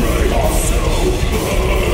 May our soul burn.